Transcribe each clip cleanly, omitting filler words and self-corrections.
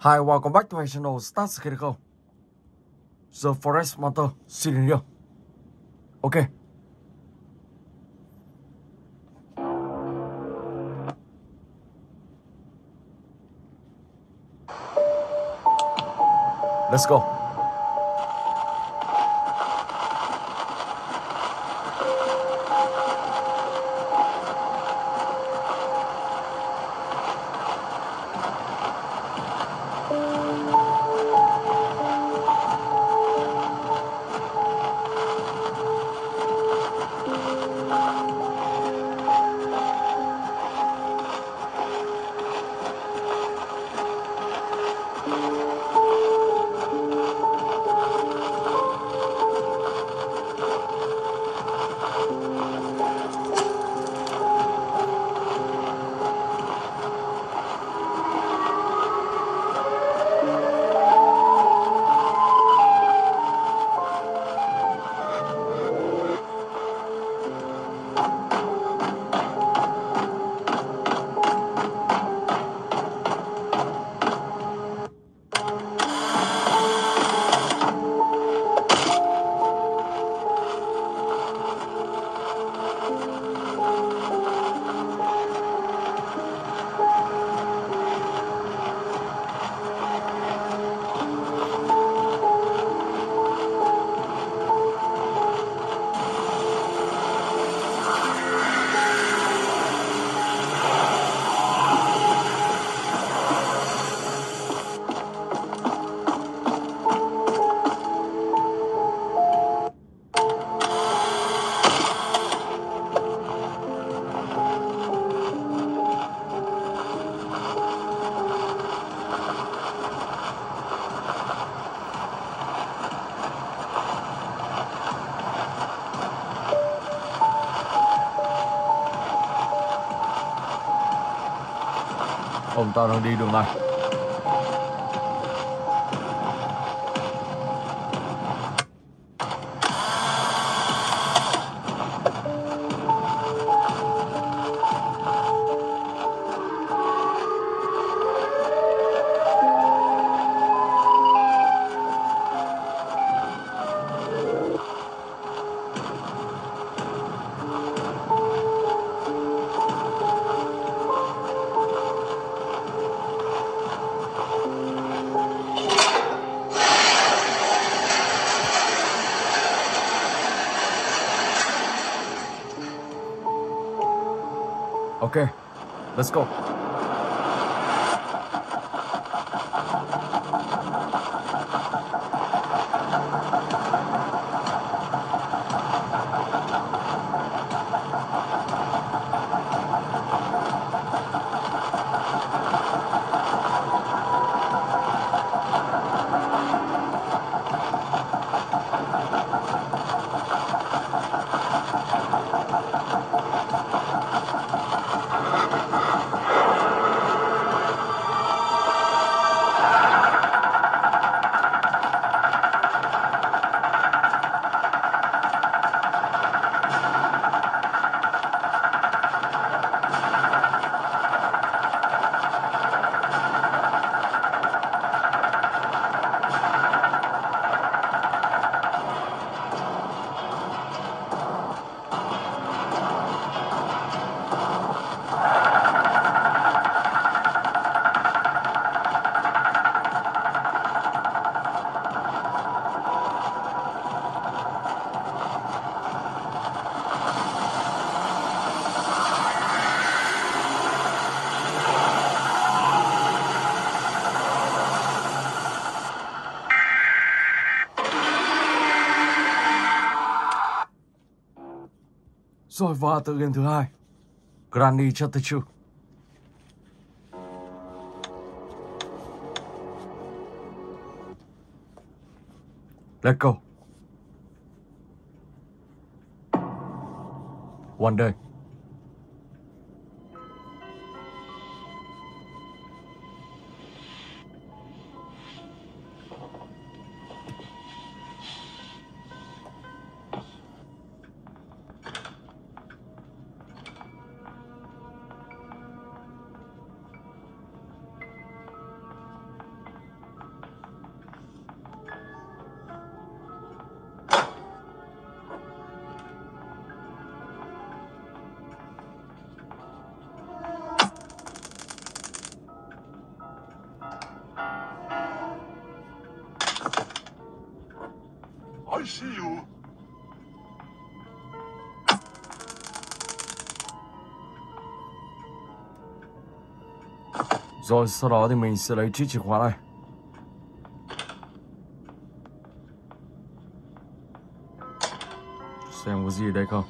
Hi, welcome back to my channel. Start Skeleton The Forest Monster Siren Head. Ok. Let's go. Ông ta đang đi đường này. Okay, let's go. Rồi vào tựa game thứ hai, Granny Chapter 2. Let's go. One day. see you. Rồi sau đó thì mình sẽ lấy chiếc chìa khóa này. Xem có gì ở đây không.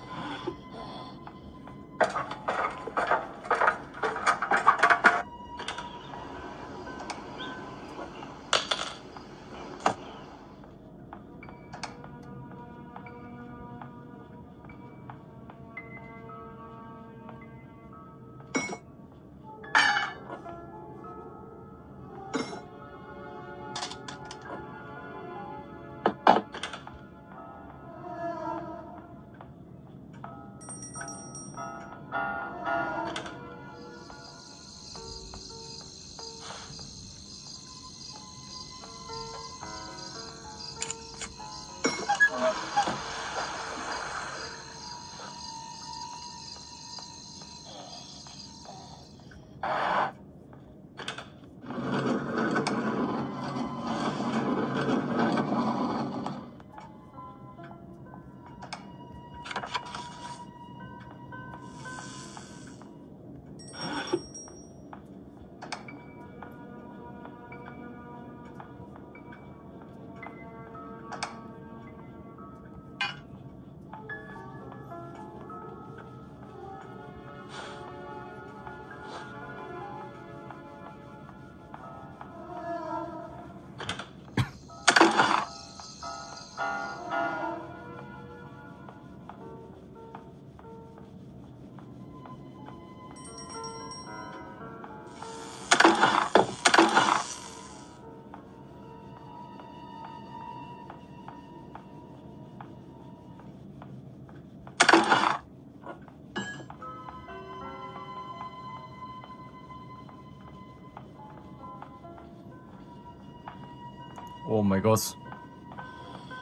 Oh my god,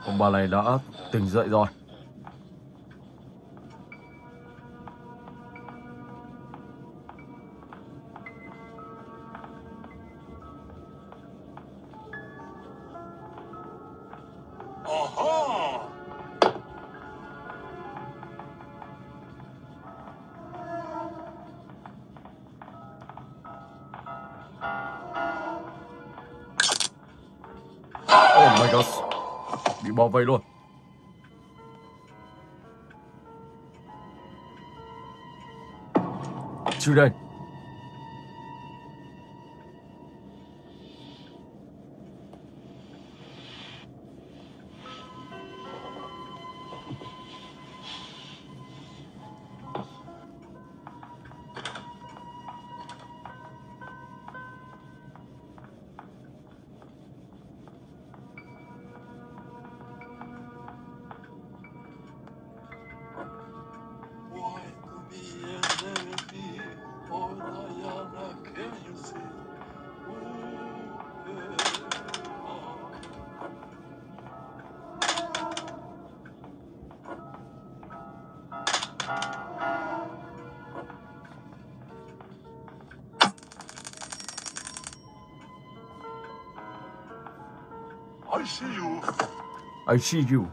ông bà này đã tỉnh dậy rồi. Bảo vệ luôn. Chưa đây. I see you.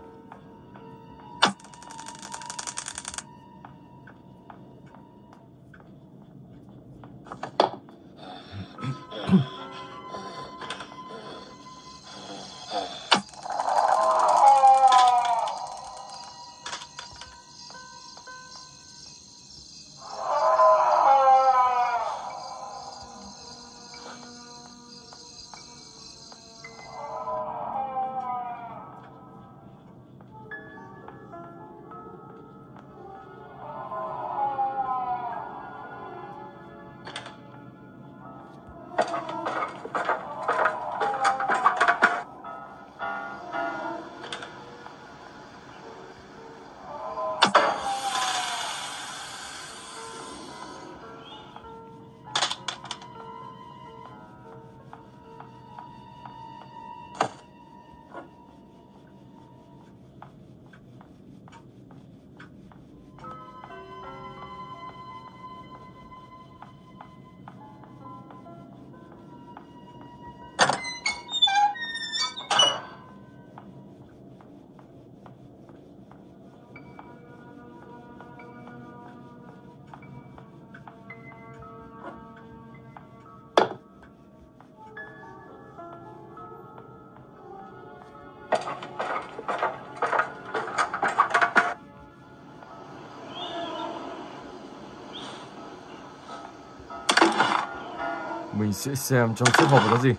Mình sẽ xem trong chiếc hộp có gì.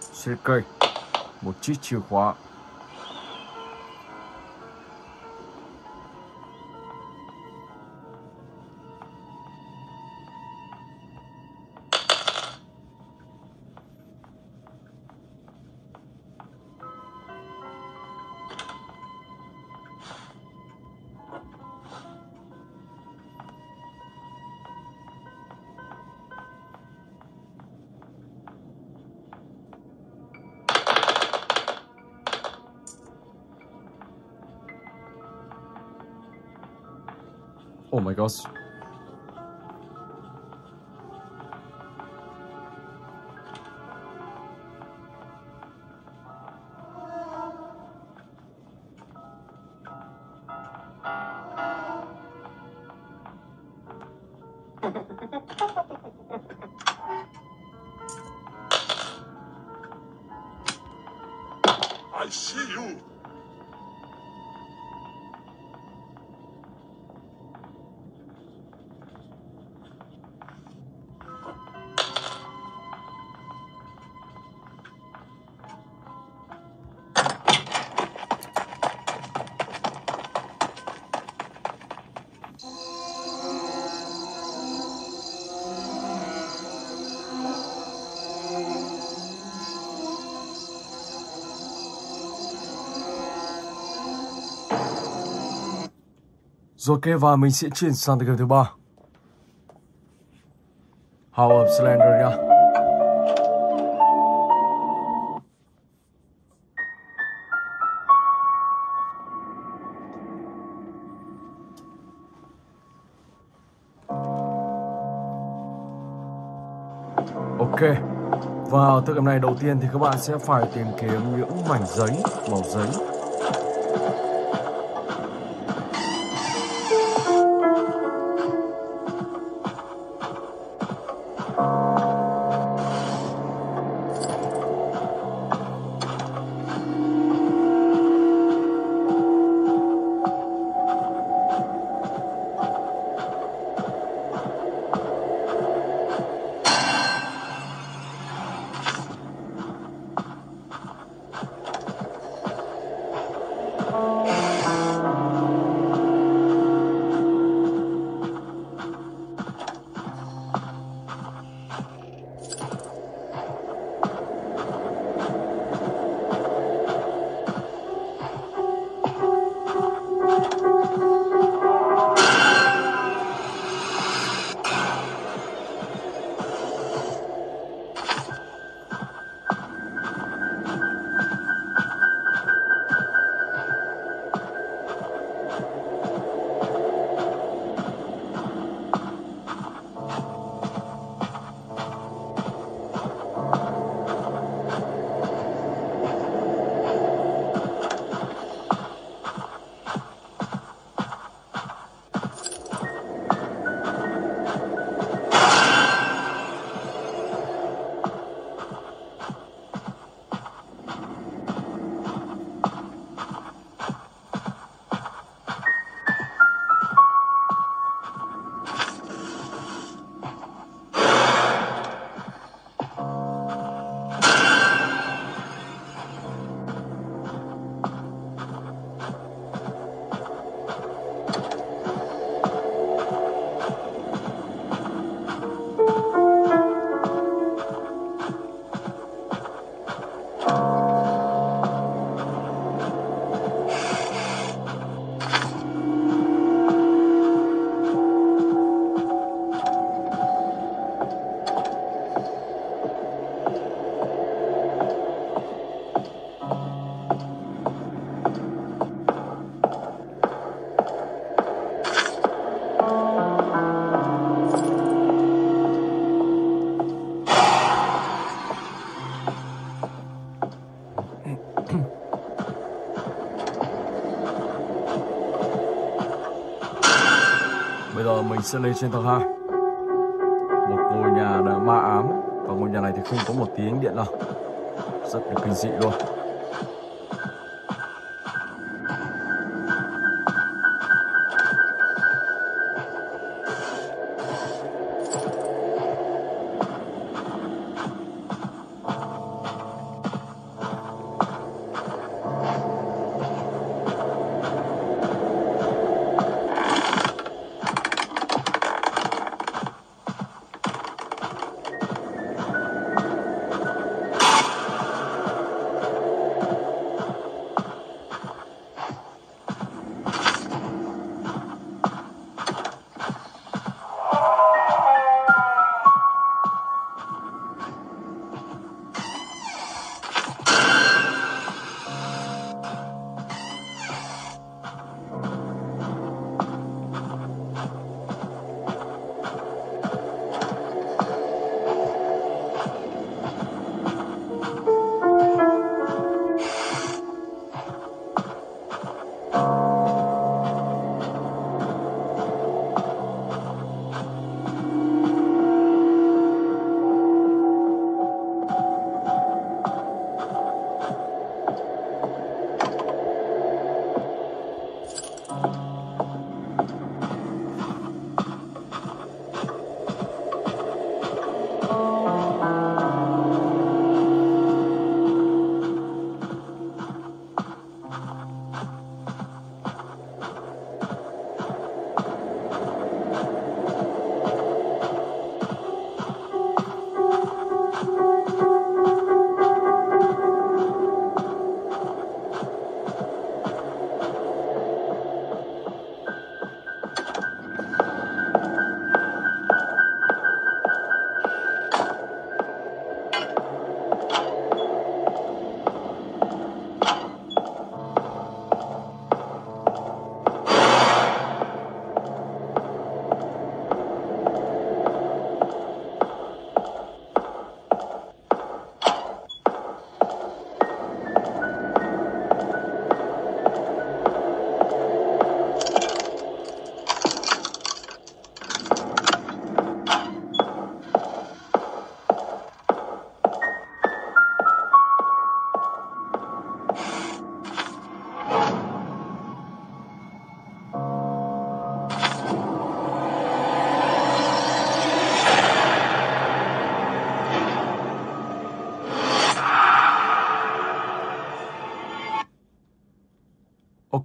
Xe cây, một chiếc chìa khóa. Oh my gosh. I see you. Rồi okay, và mình sẽ chuyển sang tới game thứ 3, House of Slendrina. Ok, vào tựa game này đầu tiên thì các bạn sẽ phải tìm kiếm những mảnh giấy, màu giấy. Mình sẽ lên trên tầng 2, một ngôi nhà đã ma ám, và ngôi nhà này thì không có một tí ánh điện nào, rất là kinh dị luôn.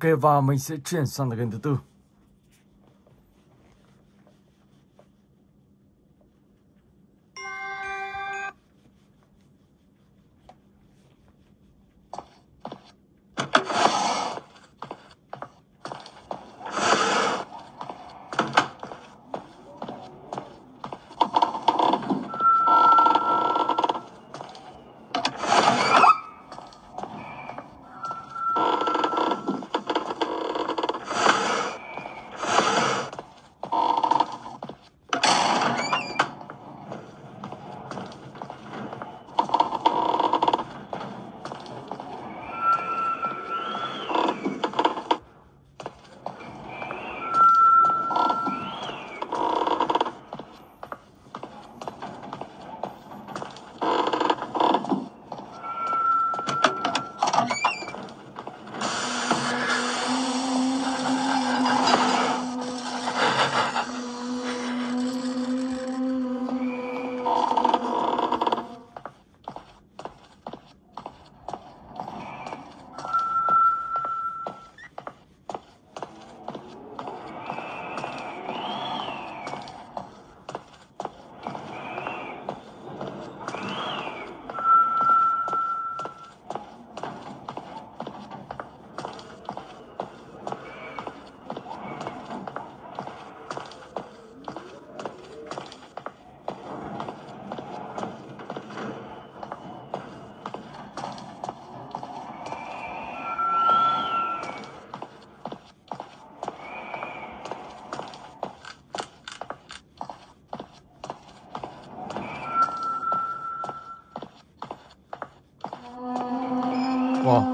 Ok, và mình sẽ chuyển sang tựa game thứ tư.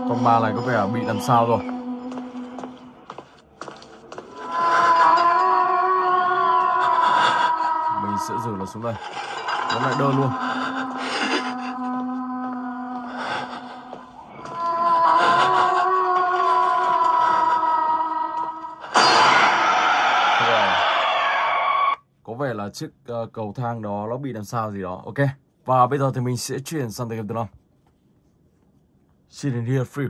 Con ma này có vẻ bị làm sao rồi. Mình sẽ rửa nó xuống đây. Nó lại đơ luôn. Có vẻ là chiếc cầu thang đó nó bị làm sao gì đó. Ok. Và bây giờ thì mình sẽ chuyển sang tựa game thứ 5. Sitting here free.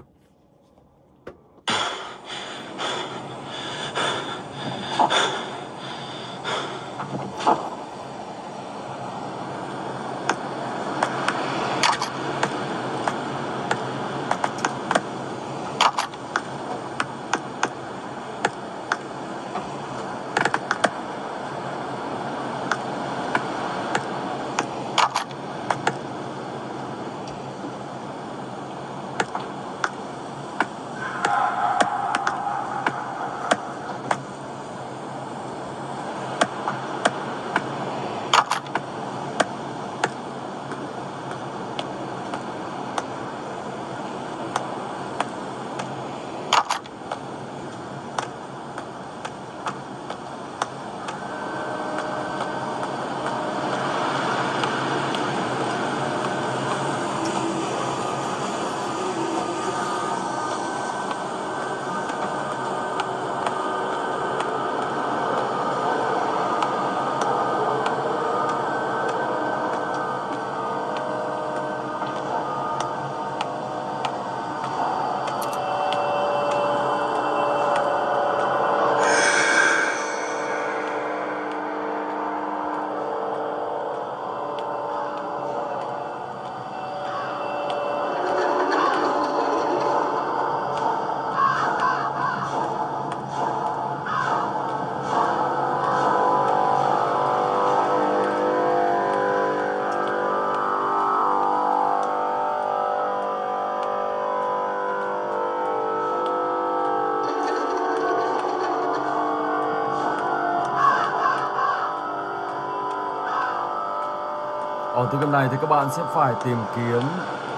Ở tựa game này thì các bạn sẽ phải tìm kiếm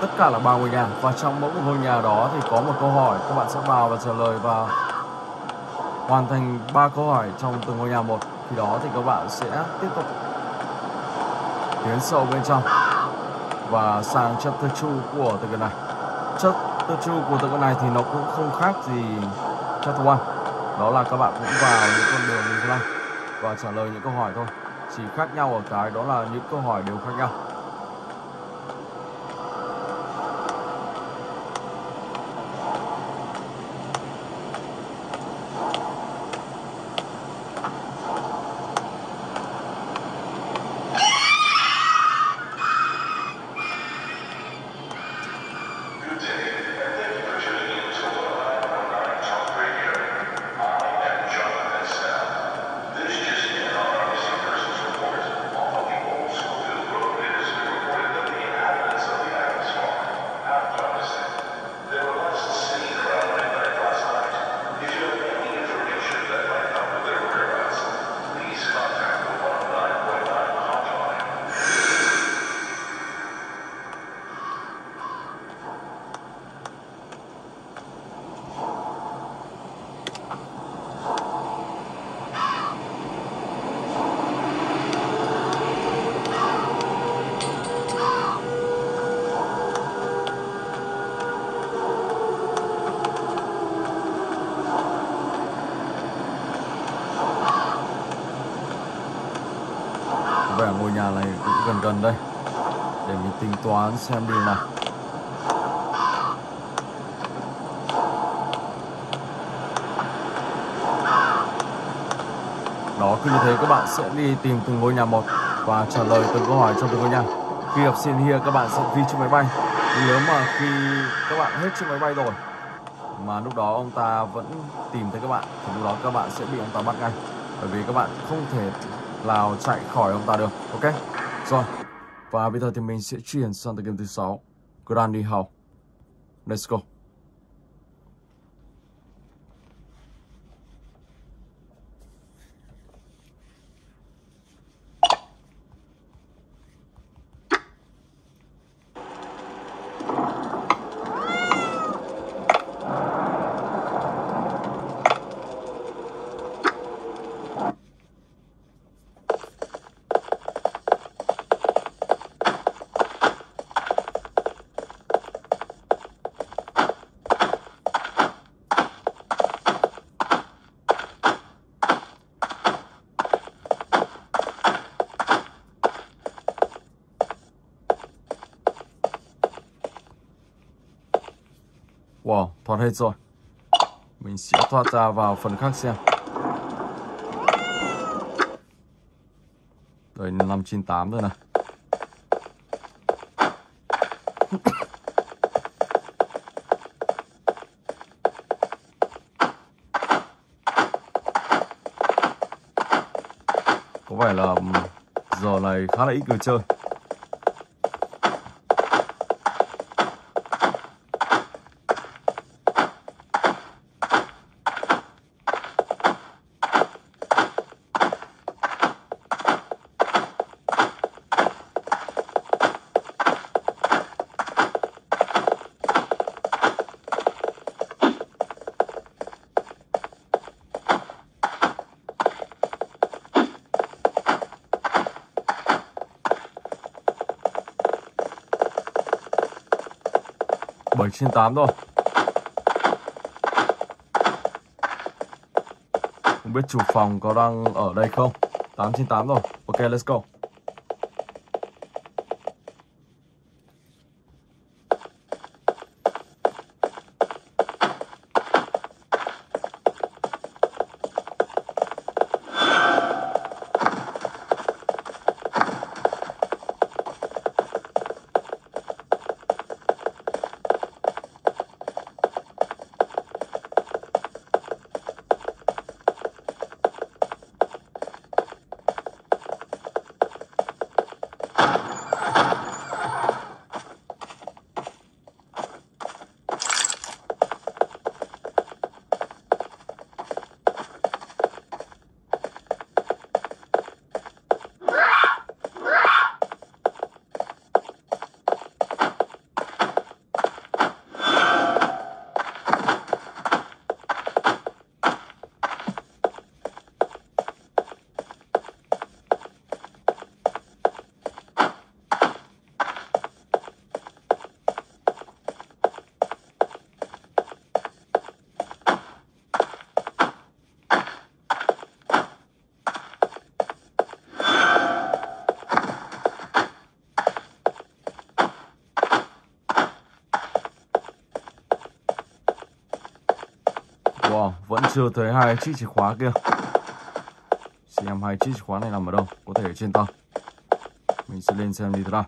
tất cả là 3 ngôi nhà, và trong mỗi ngôi nhà đó thì có một câu hỏi, các bạn sẽ vào và trả lời và hoàn thành 3 câu hỏi trong từng ngôi nhà một. Khi đó thì các bạn sẽ tiếp tục tiến sâu bên trong và sang chapter 2 của tựa game này. Chapter 2 của tựa game này thì nó cũng không khác gì chapter 1, đó là các bạn cũng vào những con đường như thế này và trả lời những câu hỏi thôi. Chỉ khác nhau ở cái đó là những câu hỏi đều khác nhau. Ngôi nhà này cũng gần đây để mình tính toán xem điều nào. Đó, cứ như thế các bạn sẽ đi tìm từng ngôi nhà một và trả lời từng câu hỏi trong từng ngôi nhà. Khi học Siren Head các bạn sẽ đi trên máy bay. Nếu mà khi các bạn hết trên máy bay rồi mà lúc đó ông ta vẫn tìm thấy các bạn thì lúc đó các bạn sẽ bị ông ta bắt ngay, bởi vì các bạn không thể nào chạy khỏi ông ta được. Ok, rồi. Và bây giờ thì mình sẽ chuyển sang tựa game thứ 6, Granny House. Let's go. Wow, thoát hết rồi. Mình sẽ thoát ra vào phần khác xem. Đây, 598 rồi này. Có vẻ là giờ này khá là ít người chơi. Trên 8 thôi. Không biết chủ phòng có đang ở đây không. 898 rồi. Ok, let's go. Wow, vẫn chưa thấy hai chiếc chìa khóa kia. Xem hai chiếc chìa khóa này nằm ở đâu. Có thể ở trên tầng. Mình sẽ lên xem đi thế nào.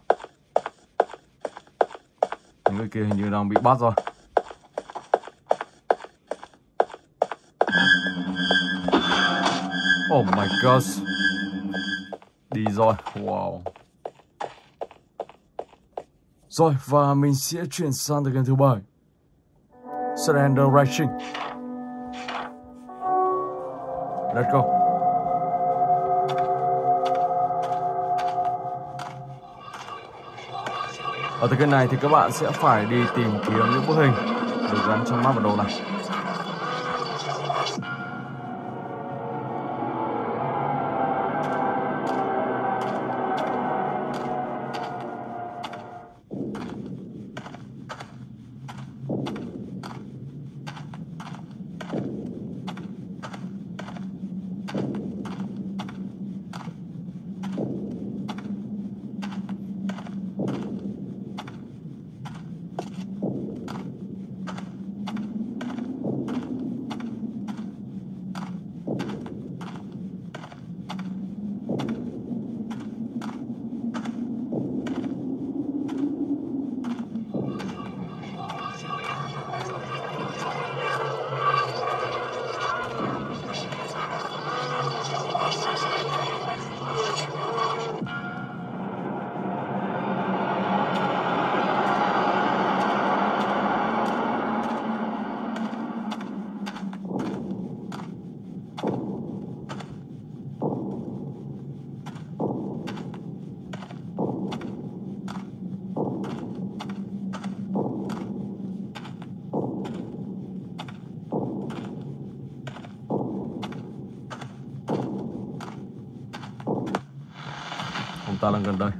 Những người kia hình như đang bị bắt rồi. Oh my gosh. Đi rồi. Wow. Rồi, và mình sẽ chuyển sang tựa game thứ 7, Siren Head Racing. Let's go. Ở tựa game này thì các bạn sẽ phải đi tìm kiếm những bức hình được gắn trong map bản đồ này. Ta đang gần đây.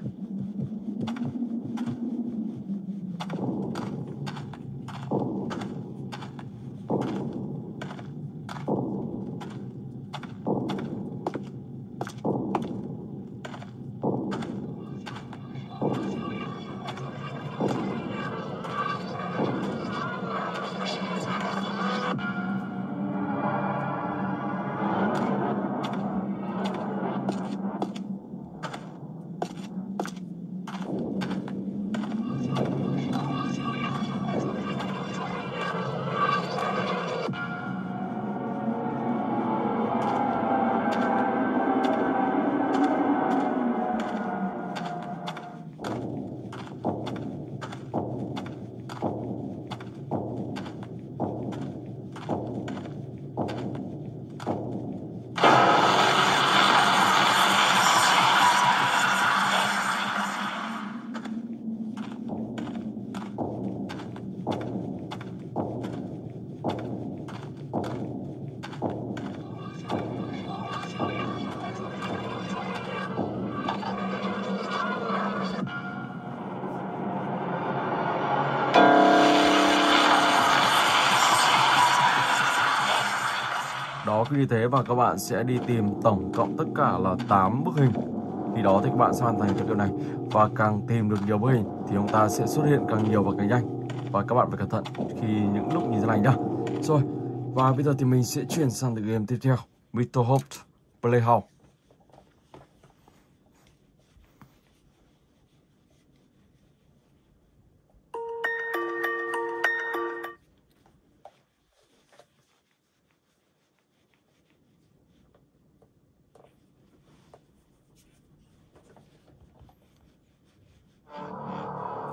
Cứ như thế và các bạn sẽ đi tìm tổng cộng tất cả là 8 bức hình. Khi đó thì các bạn sẽ hoàn thành cái điều này. Và càng tìm được nhiều bức hình thì chúng ta sẽ xuất hiện càng nhiều và càng nhanh. Và các bạn phải cẩn thận khi những lúc nhìn ra này nhá. Rồi, và bây giờ thì mình sẽ chuyển sang tựa game tiếp theo, Mr. Hopp's Playhouse.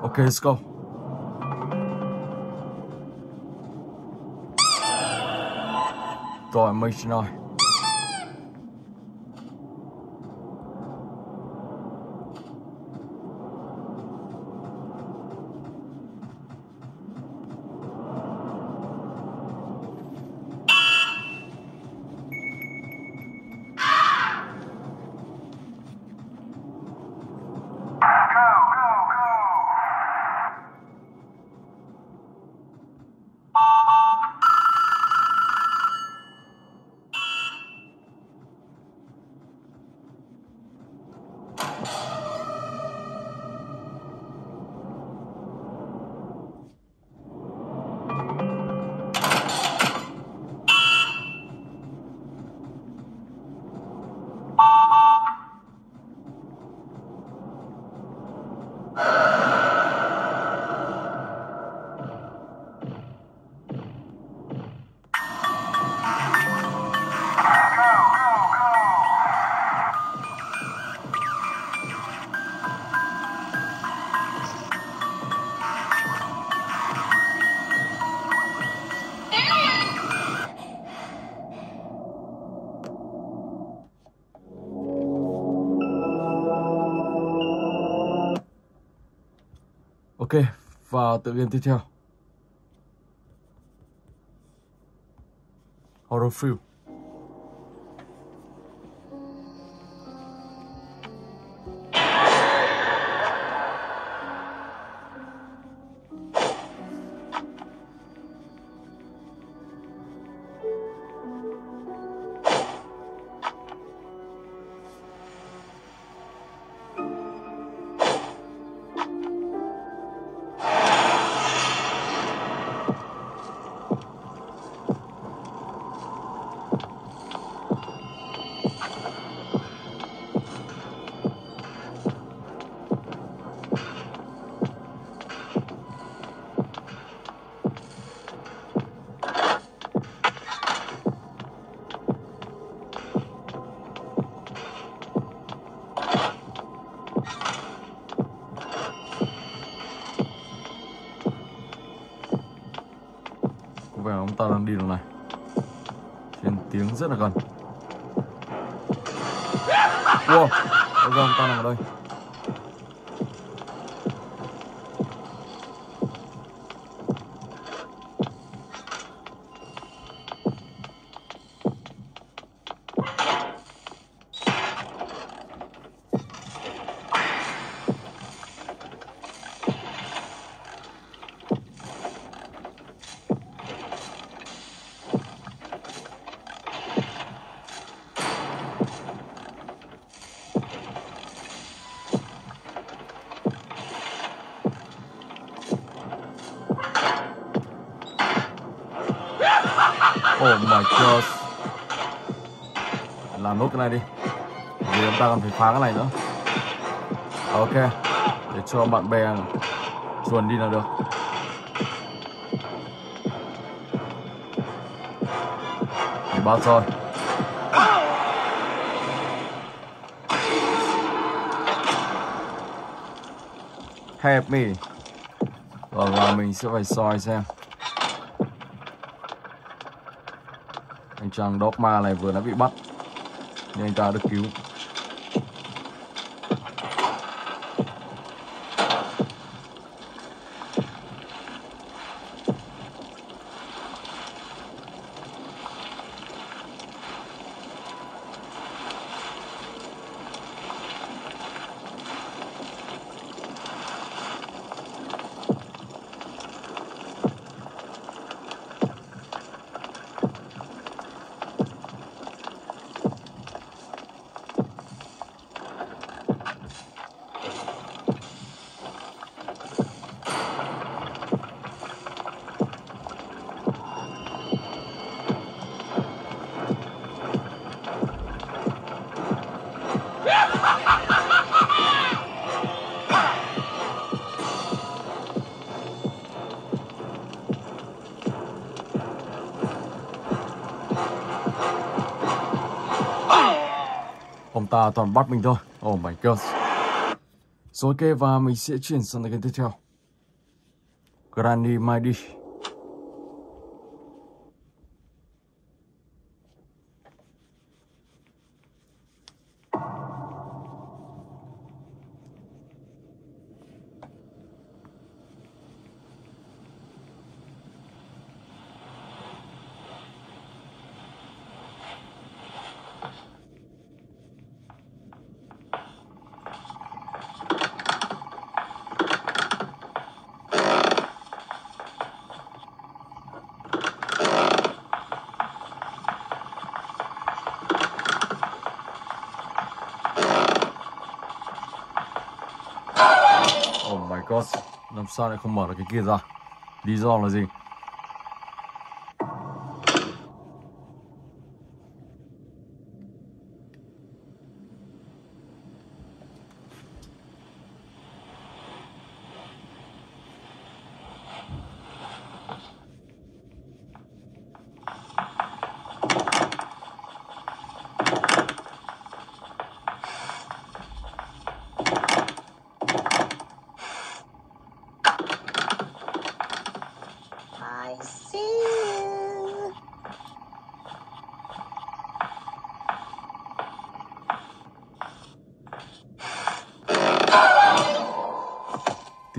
Okay, let's go. Rồi, mình xin nói. Ok, vào tựa game tiếp theo. Horrorfield. Ta đang đi đường này, trên tiếng rất là gần. Wow, bây giờ ta đang ở đây. Oh my god. Làm nốt cái này đi, vì chúng ta còn phải phá cái này nữa. Ok, để cho bạn bè chuồn đi là được. Để bắt rồi. Help me. Vâng, và mình sẽ phải soi xem anh chàng Dogma này vừa đã bị bắt nhưng anh ta được cứu. Ta toàn bắt mình thôi. Oh my god. Rồi ok, và mình sẽ chuyển sang cái tiếp theo. Granny Maidy. God, làm sao lại không mở được cái kia ra? Lý do là gì?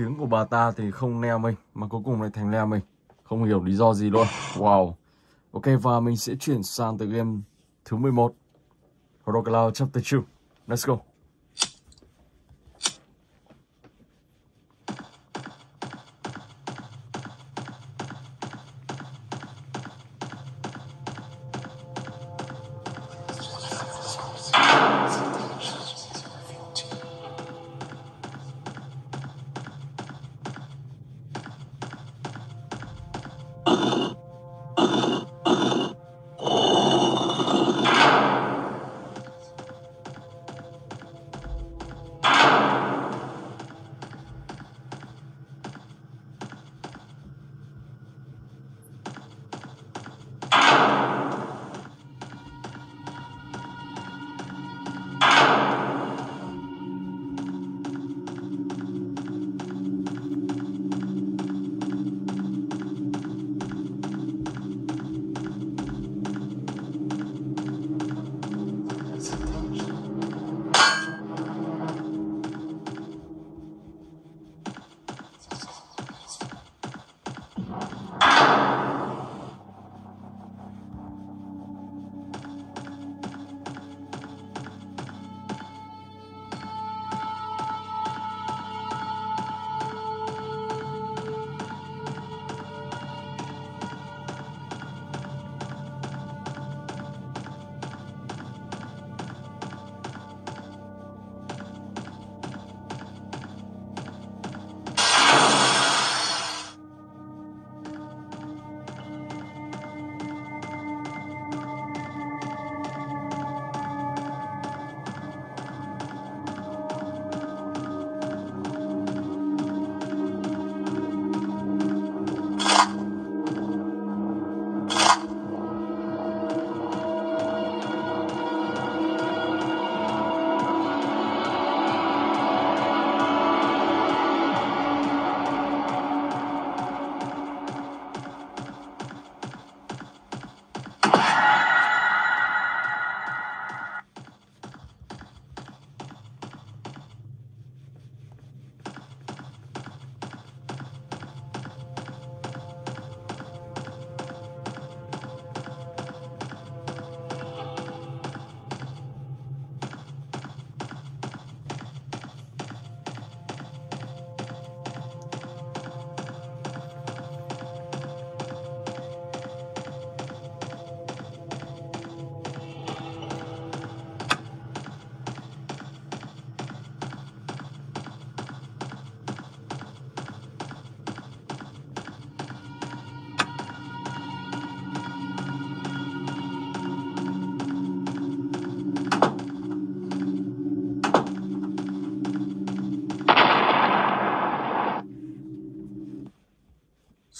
tiếng của bà ta thì không nghe mình, mà cuối cùng lại thành nghe mình. Không hiểu lý do gì luôn. Wow. Ok, và mình sẽ chuyển sang tới game thứ 11, Granny Chapter 2. Let's go.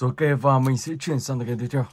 Ok, và mình sẽ chuyển sang cái tiếp theo.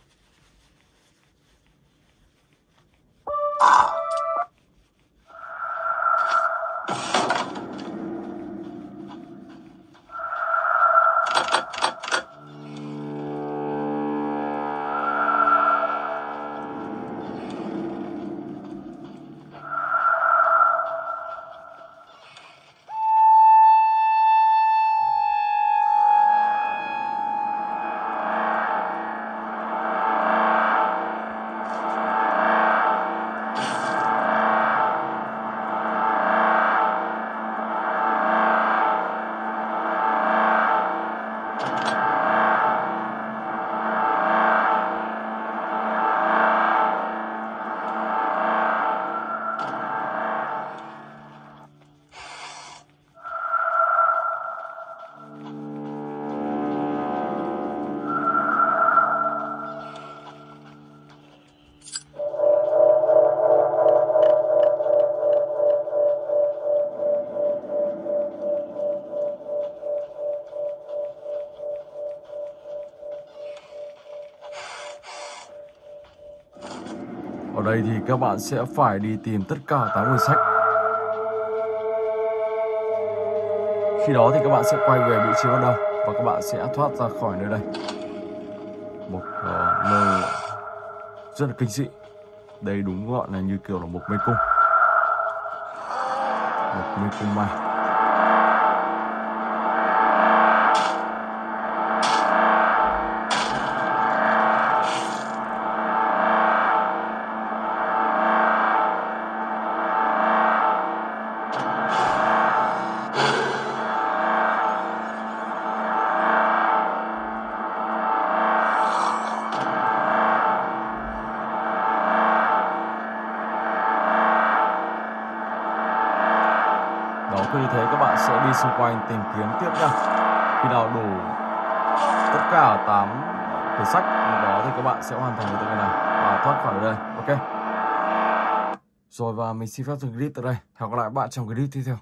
Ở đây thì các bạn sẽ phải đi tìm tất cả 8 quyển sách. Khi đó thì các bạn sẽ quay về vị trí ban đầu và các bạn sẽ thoát ra khỏi nơi đây. Một nơi rất là kinh dị. Đây đúng gọi là như kiểu là một mê cung. Một mê cung ma. Khi thế các bạn sẽ đi xung quanh tìm kiếm tiếp nha. Khi nào đủ tất cả 8 cuốn sách đó thì các bạn sẽ hoàn thành được cái này và thoát khỏi đây. Ok. Rồi và mình xin phép dừng clip tại đây. Hẹn gặp lại các bạn trong clip tiếp theo.